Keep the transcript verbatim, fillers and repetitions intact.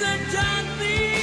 sejati.